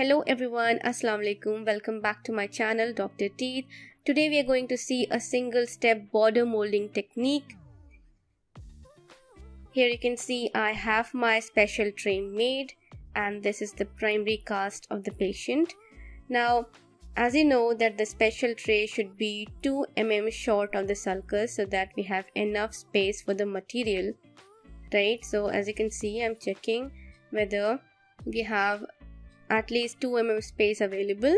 Hello everyone, Assalamu Alaikum. Welcome back to my channel Dr. Teeth. Today we are going to see a single step border molding technique. Here you can see I have my special tray made and this is the primary cast of the patient. Now as you know that the special tray should be 2 mm short of the sulcus so that we have enough space for the material, right? So as you can see I'm checking whether we have at least 2 mm space available,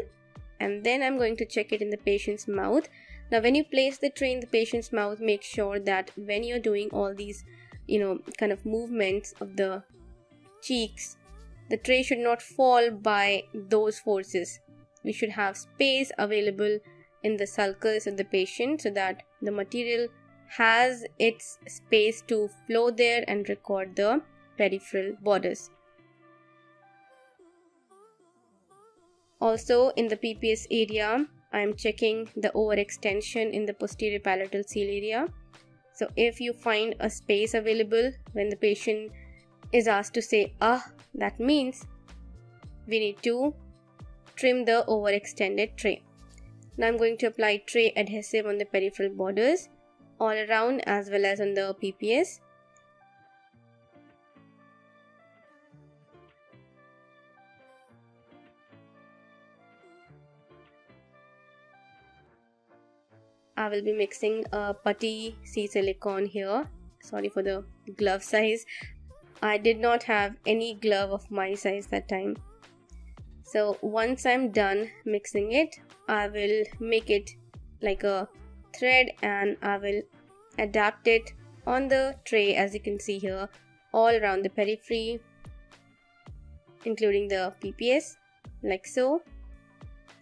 and then I'm going to check it in the patient's mouth. Now when you place the tray in the patient's mouth, make sure that when you're doing all these kind of movements of the cheeks, the tray should not fall by those forces. We should have space available in the sulcus of the patient so that the material has its space to flow there and record the peripheral borders. Also in the PPS area, I am checking the overextension in the posterior palatal seal area. So if you find a space available when the patient is asked to say ah, that means we need to trim the overextended tray. Now I'm going to apply tray adhesive on the peripheral borders all around as well as on the PPS. I will be mixing a putty C-silicon here. Sorry for the glove size. I did not have any glove of my size that time. So once I'm done mixing it, I will make it like a thread and I will adapt it on the tray as you can see here, all around the periphery including the PPS, like so.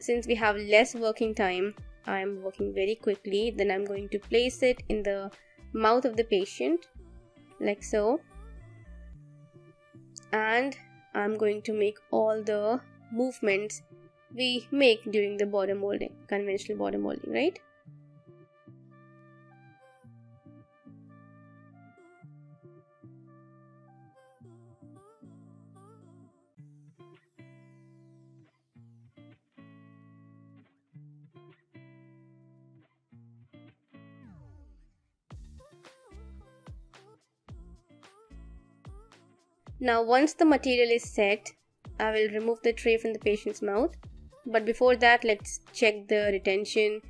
Since we have less working time, I am working very quickly, then I'm going to place it in the mouth of the patient like so, and I'm going to make all the movements we make during the border molding, conventional border molding, right? Now once the material is set, I will remove the tray from the patient's mouth, but before that let's check the retention.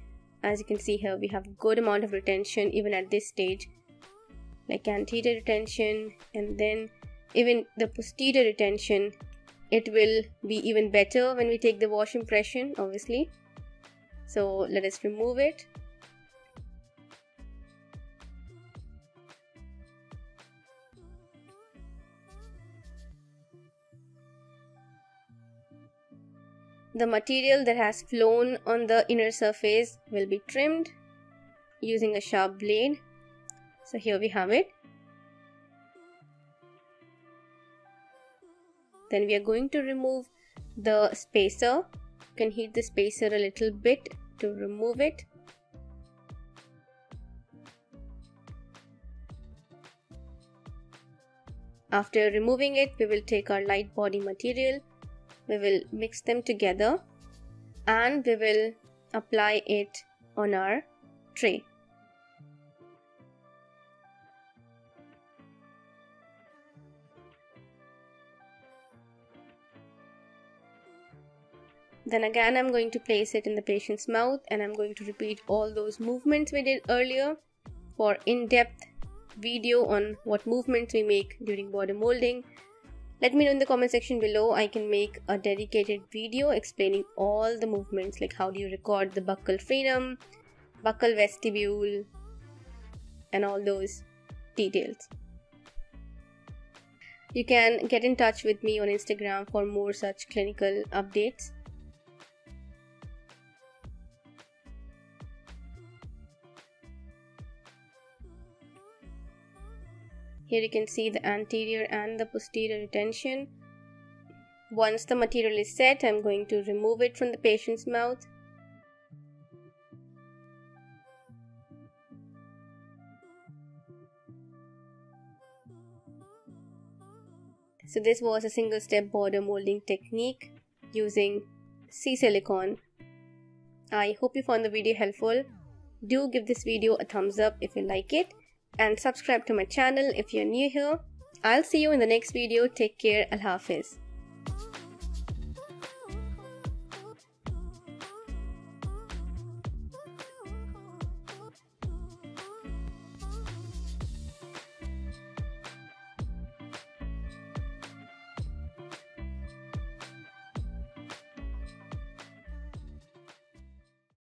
As you can see here, we have good amount of retention even at this stage, like anterior retention and then even the posterior retention. It will be even better when we take the wash impression obviously. So let us remove it. The material that has flown on the inner surface will be trimmed using a sharp blade. So here we have it. Then we are going to remove the spacer. You can heat the spacer a little bit to remove it. After removing it, we will take our light body material. We will mix them together and we will apply it on our tray. Then again I'm going to place it in the patient's mouth and I'm going to repeat all those movements we did earlier. For in-depth video on what movements we make during border molding, let me know in the comment section below. I can make a dedicated video explaining all the movements, like how do you record the buccal frenum, buccal vestibule and all those details. You can get in touch with me on Instagram for more such clinical updates. Here you can see the anterior and the posterior retention. Once the material is set, I'm going to remove it from the patient's mouth. So this was a single step border molding technique. using C-silicon. I hope you found the video helpful. Do give this video a thumbs up if you like it, and subscribe to my channel if you're new here. I'll see you in the next video. Take care. Al Hafiz.